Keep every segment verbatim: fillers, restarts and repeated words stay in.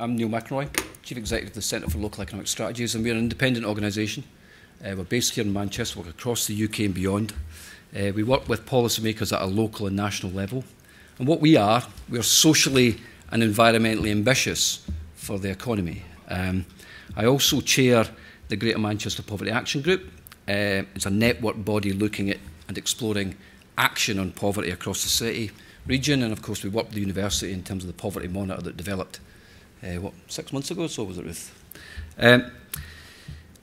I'm Neil McInroy, Chief Executive of the Centre for Local Economic Strategies, and we're an independent organisation. Uh, we're based here in Manchester, we're across the U K and beyond. Uh, we work with policymakers at a local and national level. And what we are, we are socially and environmentally ambitious for the economy. Um, I also chair the Greater Manchester Poverty Action Group. Uh, it's a network body looking at and exploring action on poverty across the city, region, and of course we work with the university in terms of the poverty monitor that developed, uh, what, six months ago or so, was it, Ruth? Um,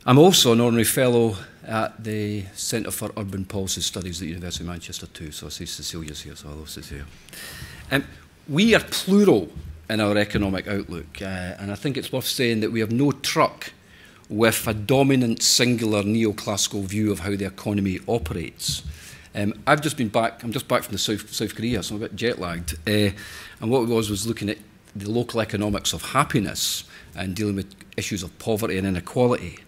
I'm also an honorary fellow at the Centre for Urban Policy Studies at the University of Manchester too, so I see Cecilia's here, so hello Cecilia. Um, we are plural in our economic outlook, uh, and I think it's worth saying that we have no truck with a dominant, singular neoclassical view of how the economy operates. Um, I've just been back, I'm just back from the South, South Korea, so I'm a bit jet lagged, uh, and what it was was looking at the local economics of happiness and dealing with issues of poverty and inequality.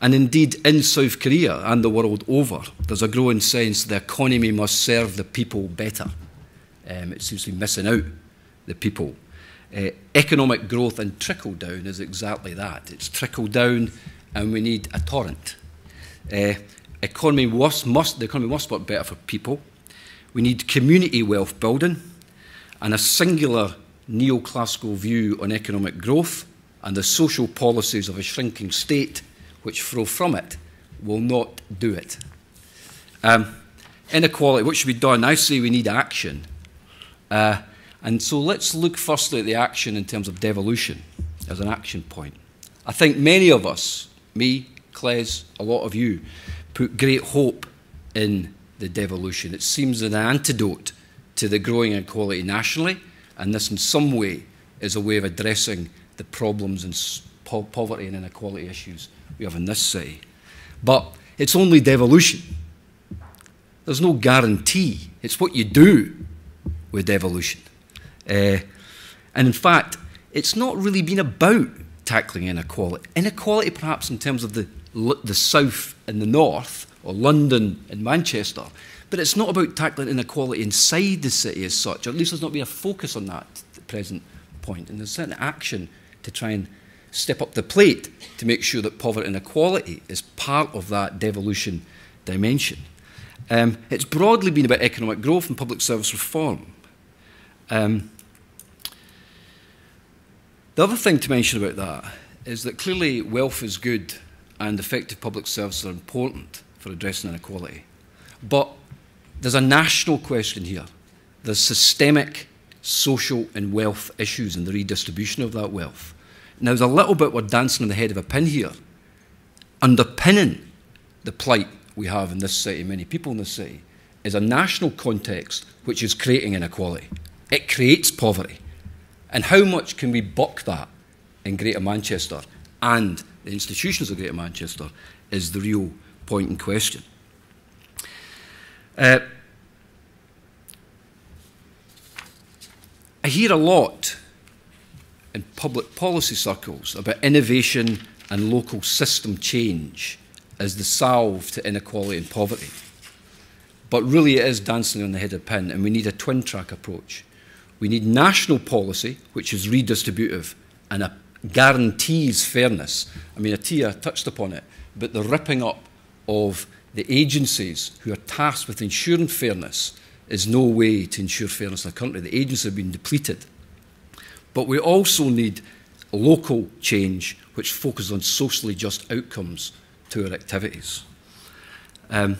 And indeed, in South Korea and the world over, there's a growing sense the economy must serve the people better. Um, it seems to be missing out the people. Uh, economic growth and trickle-down is exactly that. It's trickle-down and we need a torrent. Uh, economy must, must, the economy must work better for people. We need community wealth building and a singular neoclassical view on economic growth and the social policies of a shrinking state which flow from it, will not do it. Um, inequality, what should be done? I say we need action. Uh, and so let's look firstly at the action in terms of devolution as an action point. I think many of us, me, Claire, a lot of you, put great hope in the devolution. It seems an antidote to the growing inequality nationally, and this in some way is a way of addressing the problems and po poverty and inequality issues we have in this city. But it's only devolution. There's no guarantee. It's what you do with devolution. Uh, and in fact, it's not really been about tackling inequality. Inequality perhaps in terms of the, the south and the north, or London and Manchester, but it's not about tackling inequality inside the city as such, or at least there's not been a focus on that at the present point. And there's certain action to try and step up the plate to make sure that poverty and inequality is part of that devolution dimension. Um, it's broadly been about economic growth and public service reform. Um, the other thing to mention about that is that clearly wealth is good and effective public services are important for addressing inequality. But there's a national question here. There's systemic social and wealth issues and the redistribution of that wealth. Now, there's a little bit we're dancing on the head of a pin here, underpinning the plight we have in this city, many people in this city, is a national context which is creating inequality. It creates poverty. And how much can we buck that in Greater Manchester and the institutions of Greater Manchester is the real point in question. Uh, I hear a lot in public policy circles about innovation and local system change as the salve to inequality and poverty. But really it is dancing on the head of a pin, and we need a twin-track approach. We need national policy, which is redistributive and guarantees fairness. I mean, Atiyah touched upon it, but the ripping up of the agencies who are tasked with ensuring fairness is no way to ensure fairness in a country. The agencies have been depleted. But we also need local change which focuses on socially just outcomes to our activities. Um,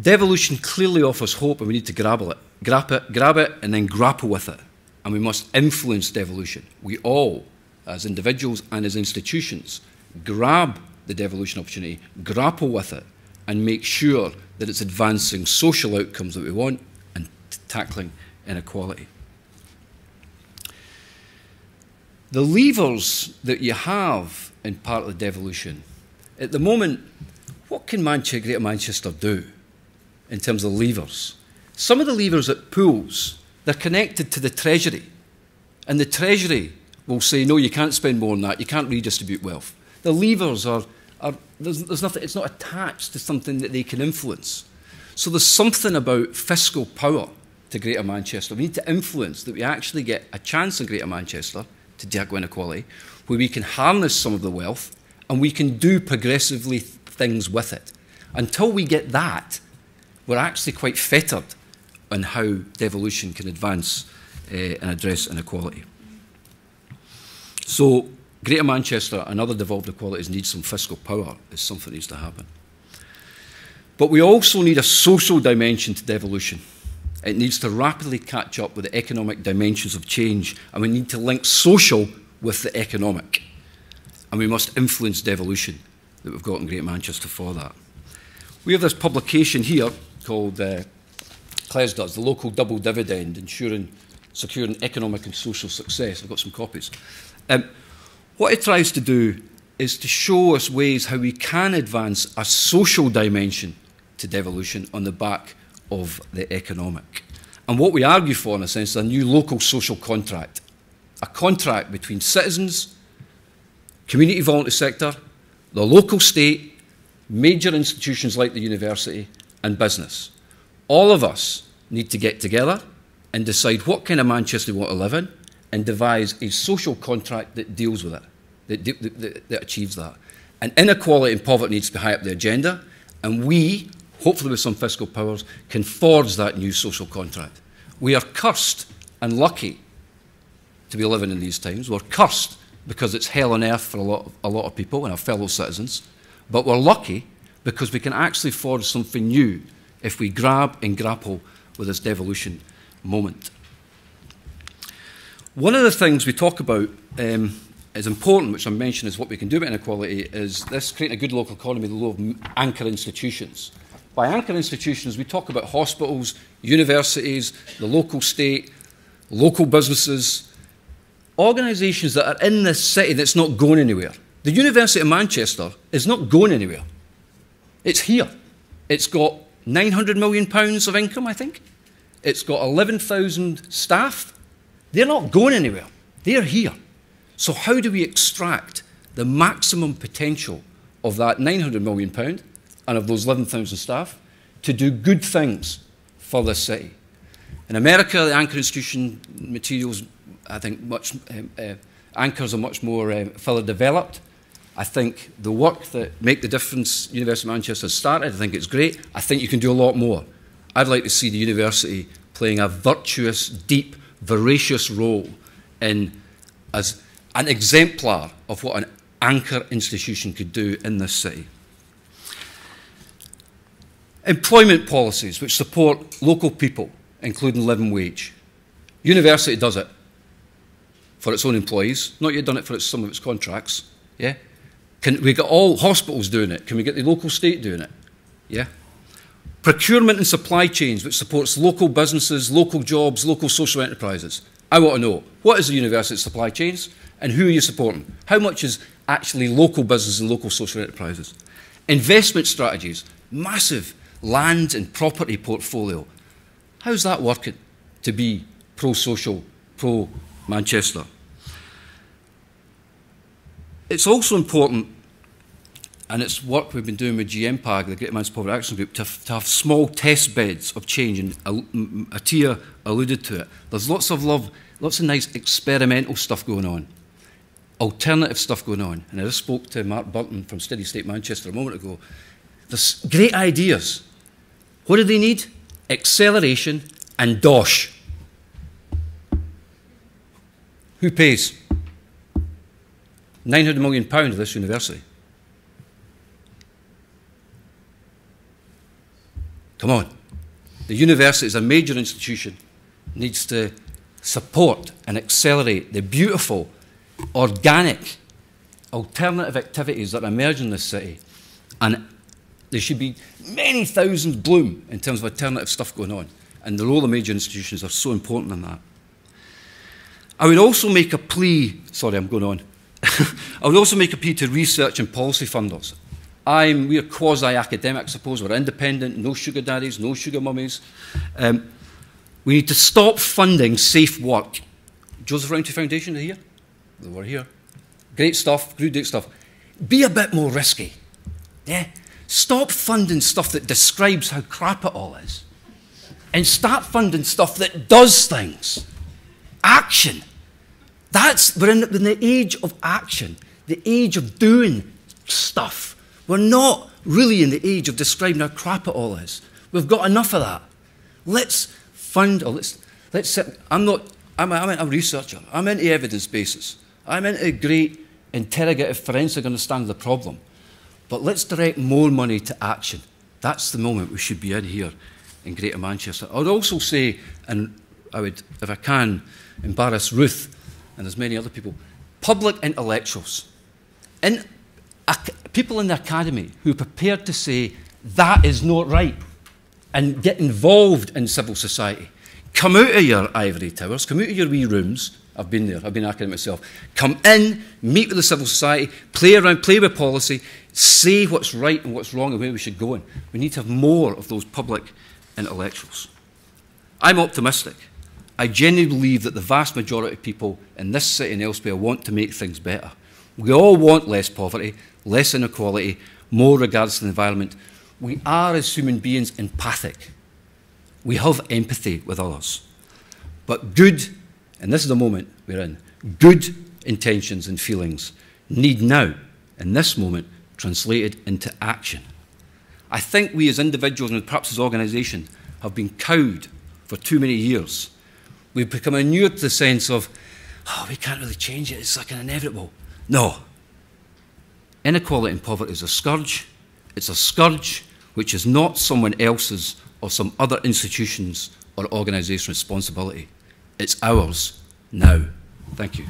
devolution clearly offers hope, and we need to grab it, grab it, grab it and then grapple with it. And we must influence devolution. We all, as individuals and as institutions, grab the devolution opportunity, grapple with it, and make sure that it's advancing social outcomes that we want and tackling inequality. The levers that you have in part of the devolution, at the moment, what can Manchester, Greater Manchester do in terms of levers? Some of the levers it pulls, they're connected to the Treasury. And the Treasury will say, no, you can't spend more than that, you can't redistribute wealth. The levers are, are there's, there's nothing, it's not attached to something that they can influence. So there's something about fiscal power to Greater Manchester. We need to influence that we actually get a chance in Greater Manchester to tackle inequality, where we can harness some of the wealth and we can do progressively th things with it. Until we get that, we're actually quite fettered on how devolution can advance uh, and address inequality. So Greater Manchester and other devolved equalities need some fiscal power if something needs to happen. But we also need a social dimension to devolution. It needs to rapidly catch up with the economic dimensions of change, and we need to link social with the economic. And we must influence devolution that we've got in Greater Manchester for that. We have this publication here called, uh, Claire's does, The Local Double Dividend, Ensuring, Securing Economic and Social Success. I've got some copies. Um, what it tries to do is to show us ways how we can advance a social dimension to devolution on the back of the economic. And what we argue for, in a sense, is a new local social contract, a contract between citizens, community voluntary sector, the local state, major institutions like the university, and business. All of us need to get together and decide what kind of Manchester we want to live in and devise a social contract that deals with it, that, that, that, that achieves that. And inequality and poverty needs to be high up the agenda, and we, hopefully with some fiscal powers, can forge that new social contract. We are cursed and lucky to be living in these times. We're cursed because it's hell on earth for a lot of, a lot of people and our fellow citizens, but we're lucky because we can actually forge something new if we grab and grapple with this devolution moment. One of the things we talk about um, is important, which I mentioned is what we can do about inequality, is this creating a good local economy, the law of anchor institutions. By anchor institutions, we talk about hospitals, universities, the local state, local businesses, organisations that are in this city that's not going anywhere. The University of Manchester is not going anywhere. It's here. It's got nine hundred million pounds of income, I think. It's got eleven thousand staff. They're not going anywhere. They're here. So how do we extract the maximum potential of that nine hundred million pounds and of those eleven thousand staff to do good things for this city? In America, the anchor institution materials, I think much, um, uh, anchors are much more um, further developed. I think the work that Make the Difference University of Manchester has started, I think it's great. I think you can do a lot more. I'd like to see the university playing a virtuous, deep, voracious role in as an exemplar of what an anchor institution could do in this city. Employment policies which support local people, including living wage. University does it for its own employees. Not yet done it for its, some of its contracts. Yeah, can we get all hospitals doing it? Can we get the local state doing it? Yeah, procurement and supply chains which supports local businesses, local jobs, local social enterprises. I want to know what is the university's supply chains and who are you supporting? How much is actually local businesses and local social enterprises? Investment strategies, massive. Land and property portfolio. How's that working to be pro-social, pro-Manchester? It's also important, and it's work we've been doing with G M PAG, the Greater Manchester Poverty Action Group, to, to have small test beds of change, and Atiyah alluded to it. There's lots of love, lots of nice experimental stuff going on, alternative stuff going on. And I just spoke to Mark Burton from Steady State Manchester a moment ago. There's great ideas. What do they need? Acceleration and dosh. Who pays? nine hundred million pounds of this university. Come on. The university is a major institution, needs to support and accelerate the beautiful, organic, alternative activities that emerge in this city. And there should be many thousands bloom in terms of alternative stuff going on. And the role of major institutions are so important in that. I would also make a plea, sorry, I'm going on. I would also make a plea to research and policy funders. I'm, we're quasi-academic, I suppose. We're independent, no sugar daddies, no sugar mummies. Um, we need to stop funding safe work. Joseph Rowntree Foundation are here? They were here. Great stuff, great stuff. Be a bit more risky. Yeah? Stop funding stuff that describes how crap it all is and start funding stuff that does things. Action. That's, we're in, we're in the age of action, the age of doing stuff. We're not really in the age of describing how crap it all is. We've got enough of that. Let's fund, or let's, let's sit, I'm not, I'm a, I'm a researcher, I'm into evidence bases, I'm into a great interrogative forensic understanding of the problem. But let's direct more money to action. That's the moment we should be in here in Greater Manchester. I would also say, and I would, if I can, embarrass Ruth, and there's many other people, public intellectuals, in, ac people in the academy who are prepared to say, that is not right, and get involved in civil society. Come out of your ivory towers, come out of your wee rooms, I've been there, I've been an academic myself, come in, meet with the civil society, play around, play with policy, say what's right and what's wrong and where we should go in. We need to have more of those public intellectuals. I'm optimistic. I genuinely believe that the vast majority of people in this city and elsewhere want to make things better. We all want less poverty, less inequality, more regards to the environment. We are, as human beings, empathic. We have empathy with others. But good, and this is the moment we're in, good intentions and feelings need now, in this moment, translated into action. I think we as individuals and perhaps as organisations have been cowed for too many years. We've become inured to the sense of, oh, we can't really change it, it's like an inevitable. No. Inequality and poverty is a scourge. It's a scourge which is not someone else's or some other institution's or organisation's responsibility. It's ours now. Thank you.